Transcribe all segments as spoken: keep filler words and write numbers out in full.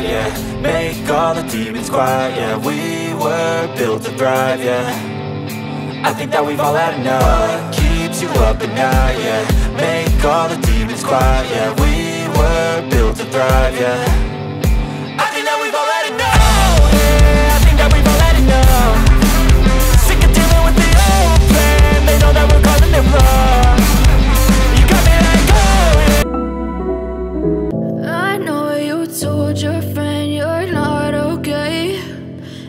Yeah, make all the demons quiet, yeah. We were built to thrive, yeah. I think that we've all had enough. What keeps you up at night, yeah? Make all the demons quiet, yeah. We were built to thrive, yeah.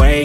way.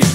If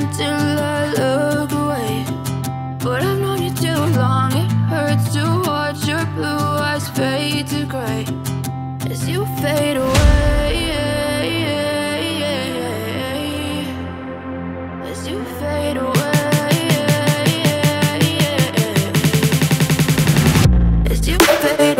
until I look away. But I've known you too long, it hurts to watch your blue eyes fade to gray as you fade away, as you fade away, as you fade away.